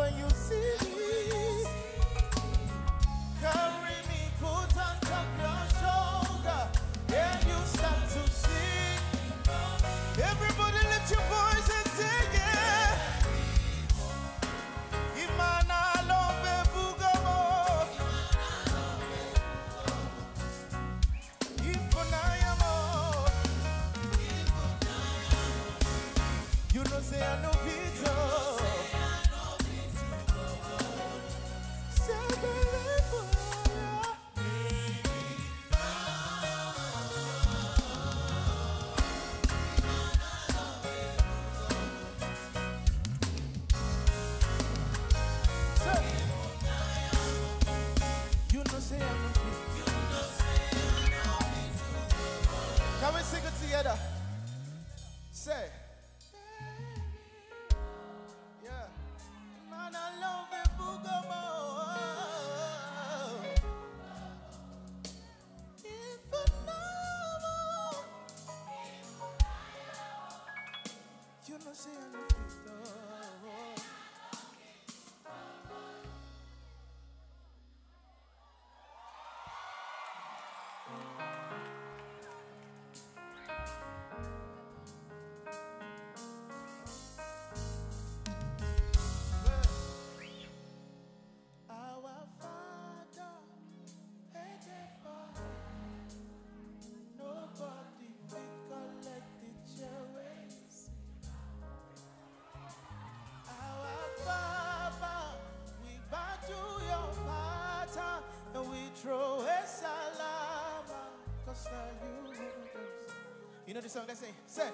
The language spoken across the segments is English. when you see me. Carry me, put on top your shoulder, and you start to sing. Everybody lift your voice and sing, yeah. Imana love bugamo. Ifunayamo. You know say I know Vito. Say, yeah, man, I love it, Bugamo. If I you know, say I love it. You know the song they say, say.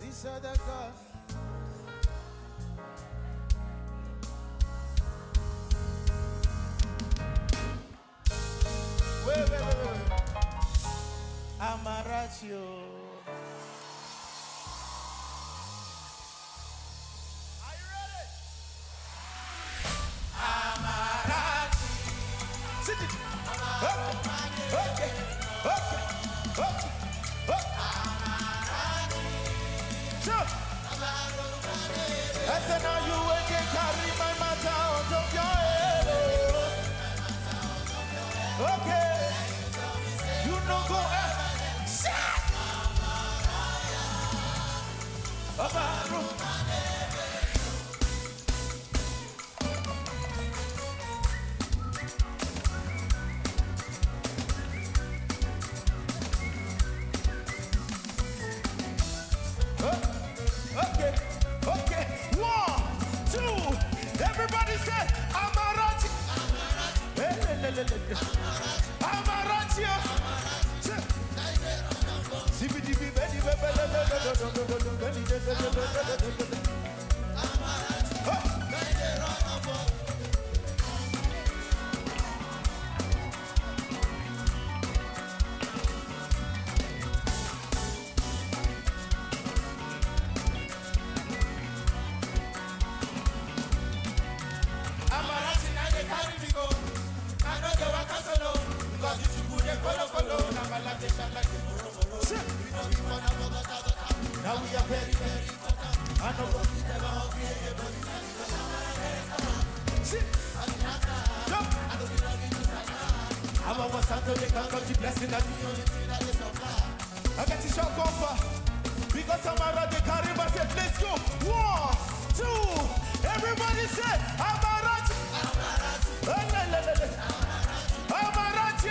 These are the gods. Wait. Amaratio. I said now you will get carry my matter out of your head. Okay, you no go out. Shut. Everybody say, Amarati. Amarati. Amarati. Now we are very, very important. I know what is never hungry, everybody is I don't want Santo they can't come to blessing that we only see that they supply. I get to shout comfort because Amara they carry my set. Let's go. 1, 2, everybody say Amarati. Amarati, Amarati, set. Amarati, Amarati.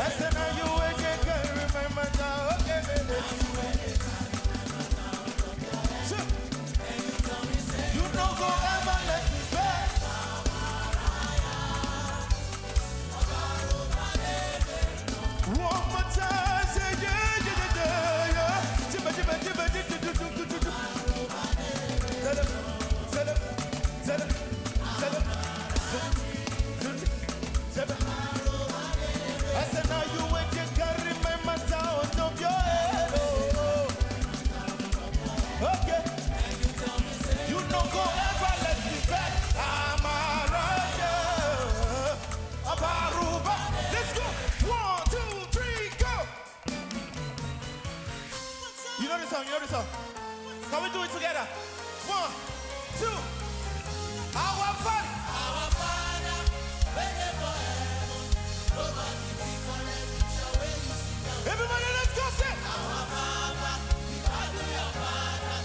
I said now you wake up, girl, remember now, okay, baby. You don't go ever let me back. no go ever let me back. I'm a rider, a baruba. Let's go. 1, 2, 3, go. You know this song, you know this song. Can we do it together? 1, 2. Our Father. Our Father, we're here forever. Nobody can connect with your way. Everybody, let's go say. Our Father, we are your Father.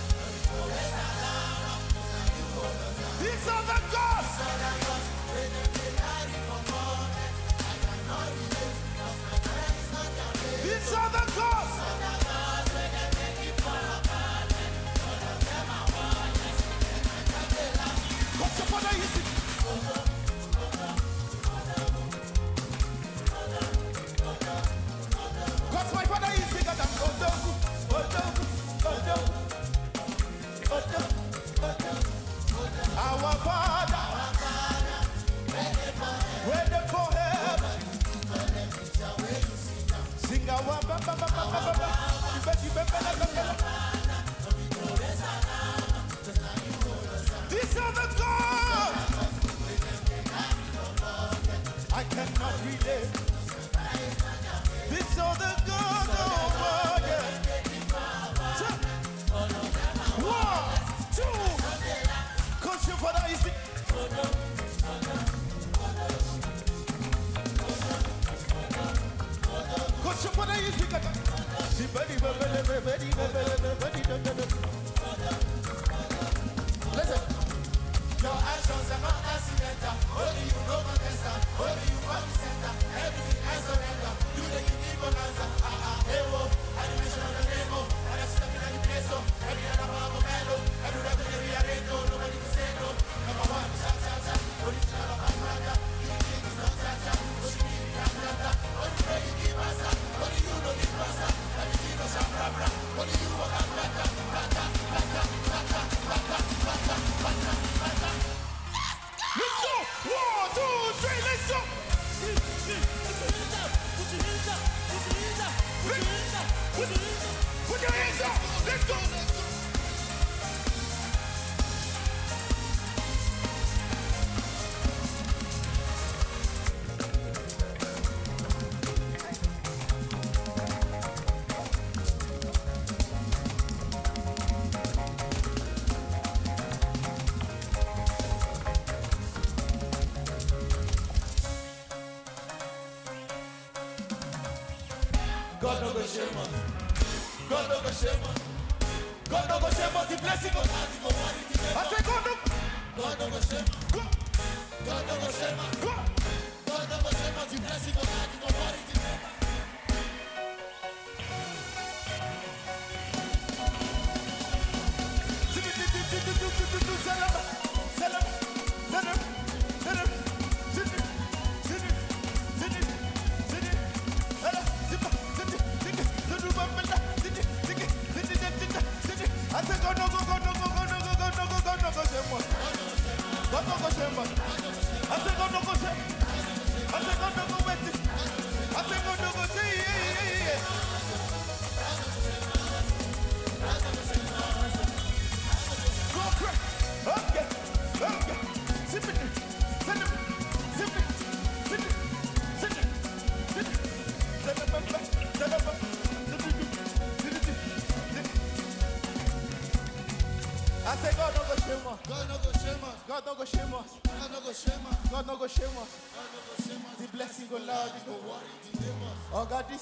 These are the gods. These are the gods. What's your father using? What's my father using? Our Father, waiting for heaven. Sing our Baba, these are the gods. I cannot relate. These are the gods of God. 1, 2. Your father is it. Coach, your father is it. Listen. Your actions are not accidental. Only you know the answer. Only you find the center. Everything I surrender. You make it even answer. Animation on the demo. And I'm stepping on the peso. Every other power of mellow. Every record every arendo. Nobody can say no. Number one, cha-cha-cha. Original of my mother. You think it's not cha-cha. What you mean, cha-cha-cha. Only pray you give us up. Only you know this answer. Everything is shabra-bra. Only you walk up. Bata, bata, bata, bata, bata, bata, bata, bata. Let's go! 1, 2, 3, let's go! Put your hands up! Let's go!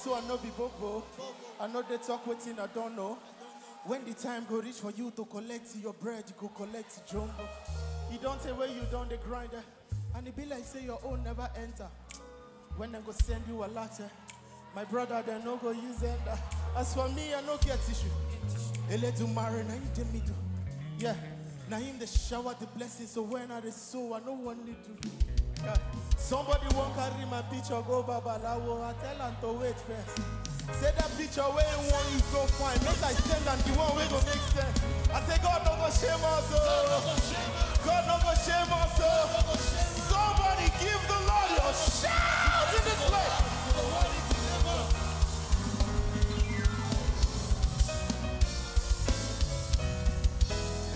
So I know be bobo. I know they talk waiting, I don't know. When the time go reach for you to collect your bread, you go collect jumbo. You don't say where you down the grinder. And it be like say your own never enter. When I go send you a letter, my brother they no go use it. As for me, I no get tissue. Ele do marry na him the middle. Yeah. Na him the shower the blessing. So when I the sow, I no one need to do. Yeah. Somebody won't carry my picture, go babalawo. I tell him to wait first. Say that picture where you want is go fine. Make I send and the one way go make sense. I say God no go shame us.